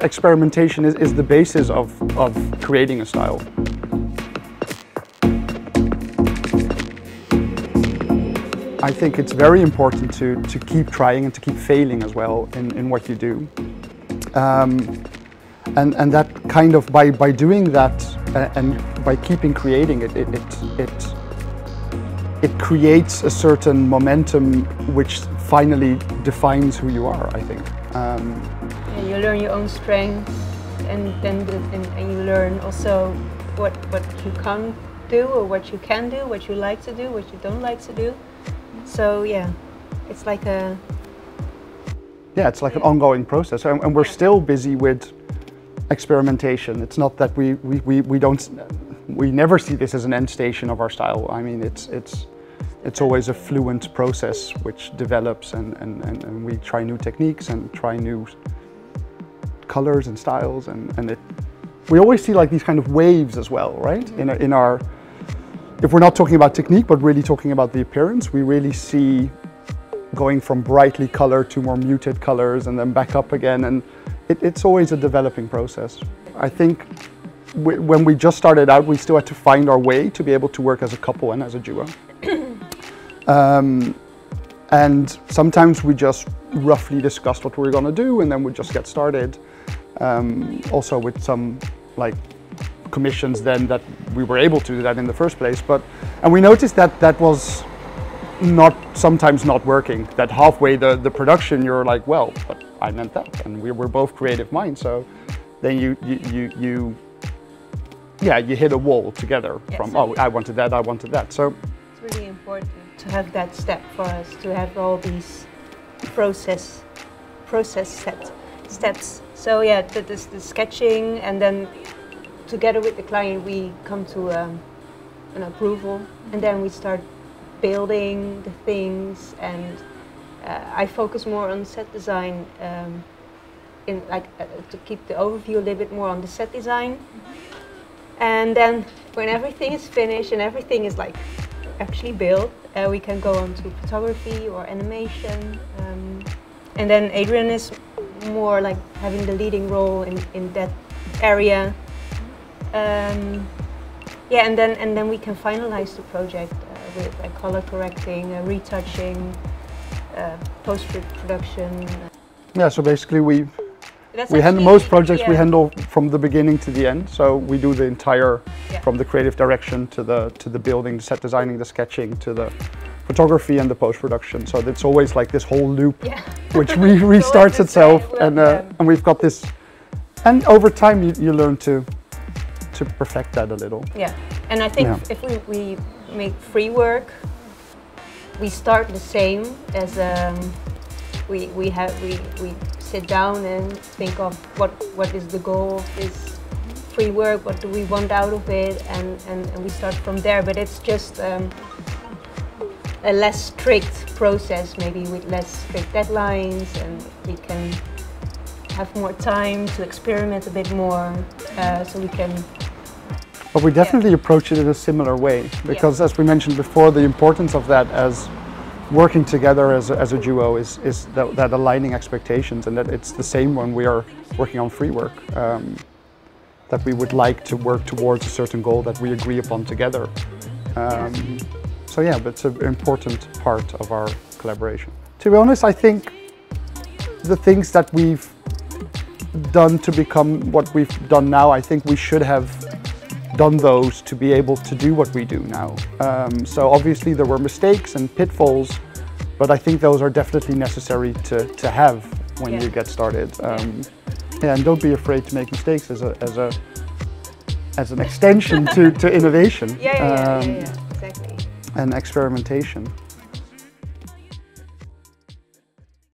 Experimentation is the basis of creating a style. I think it's very important to keep trying and to keep failing as well in what you do. And that kind of, by doing that and by keeping creating it creates a certain momentum which finally defines who you are, I think. You learn your own strengths, and then and you learn also what you can't do or what you can do, what you like to do, what you don't like to do. So yeah, it's like a... Yeah, it's like an ongoing process, and we're still busy with experimentation. It's not that we never see this as an end station of our style. I mean, it's always a fluent process which develops, and we try new techniques and try new colors and styles, and we always see like these kind of waves as well, right? Mm-hmm. In our if we're not talking about technique but really talking about the appearance, we really see going from brightly colored to more muted colors and then back up again, and it's always a developing process. I think when we just started out, we still had to find our way to be able to work as a couple and as a duo. And sometimes we just roughly discussed what we were going to do, and then we just get started. Also with some like commissions then that we were able to do that in the first place. And we noticed that that was sometimes not working. That halfway the production, you're like, well, but I meant that, and we were both creative minds. So then you hit a wall together. Yeah, from so I wanted that, I wanted that. So it's really important to have that step for us, to have all these steps. So yeah, the sketching, and then together with the client we come to an approval, and then we start building the things. And I focus more on set design, to keep the overview a little bit more on the set design. Mm-hmm. And then when everything is finished and everything is like actually built, we can go on to photography or animation, and then Adrian is more like having the leading role in that area. Yeah, and then we can finalize the project with color correcting, retouching, post-production. Yeah, so basically we handle most projects. Yeah. We handle from the beginning to the end. So we do the entire, yeah, from the creative direction to the building, the set designing, the sketching, to the photography and the post-production. So it's always like this whole loop, yeah, which restarts itself. And we've got this, and over time you learn to perfect that a little. Yeah, and I think, yeah, if we make free work, we start the same as we sit down and think of what is the goal of this free work, what do we want out of it, and we start from there. But it's just a less strict process, maybe with less strict deadlines, and we can have more time to experiment a bit more, so we can... But we definitely, yeah, approach it in a similar way, because, yeah, as we mentioned before, the importance of that as working together as a duo is that aligning expectations, and that it's the same when we are working on free work, that we would like to work towards a certain goal that we agree upon together. So yeah, but it's an important part of our collaboration. To be honest, I think the things that we've done to become what we've done now, I think we should have done those to be able to do what we do now. So obviously there were mistakes and pitfalls, but I think those are definitely necessary to have when, yeah, you get started. And don't be afraid to make mistakes as an extension to innovation. Yeah, exactly. And experimentation.